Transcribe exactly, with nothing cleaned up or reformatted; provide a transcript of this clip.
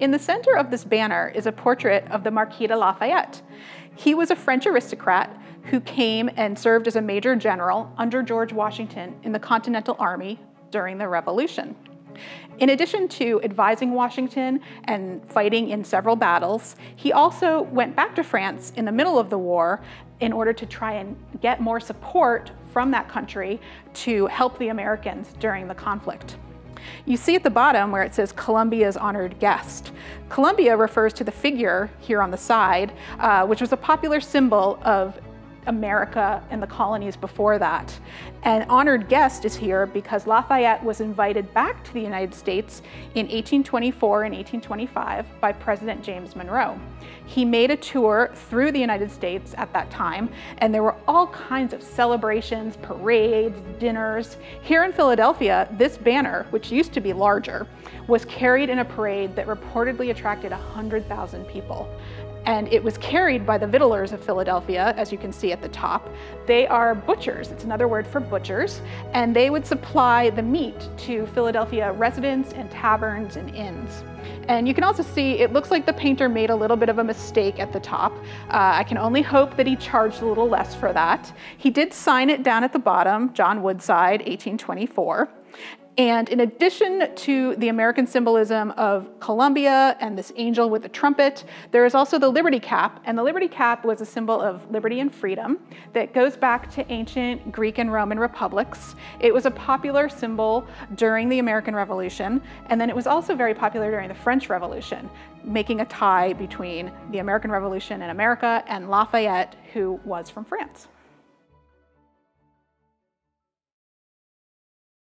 In the center of this banner is a portrait of the Marquis de Lafayette. He was a French aristocrat who came and served as a major general under George Washington in the Continental Army during the Revolution. In addition to advising Washington and fighting in several battles, he also went back to France in the middle of the war in order to try and get more support from that country to help the Americans during the conflict. You see at the bottom where it says Columbia's honored guest. Columbia refers to the figure here on the side, uh, which was a popular symbol of America and the colonies before that. An honored guest is here because Lafayette was invited back to the United States in eighteen twenty-four and eighteen twenty-five by President James Monroe. He made a tour through the United States at that time, and there were all kinds of celebrations, parades, dinners. Here in Philadelphia, this banner, which used to be larger, was carried in a parade that reportedly attracted one hundred thousand people. And it was carried by the victualers of Philadelphia, as you can see at the top. They are butchers, it's another word for butchers, and they would supply the meat to Philadelphia residents and taverns and inns. And you can also see, it looks like the painter made a little bit of a mistake at the top. Uh, I can only hope that he charged a little less for that. He did sign it down at the bottom, John Woodside, eighteen twenty-four. And in addition to the American symbolism of Columbia and this angel with a trumpet, there is also the Liberty Cap, and the Liberty Cap was a symbol of liberty and freedom that goes back to ancient Greek and Roman republics. It was a popular symbol during the American Revolution, and then it was also very popular during the French Revolution, making a tie between the American Revolution in America and Lafayette, who was from France.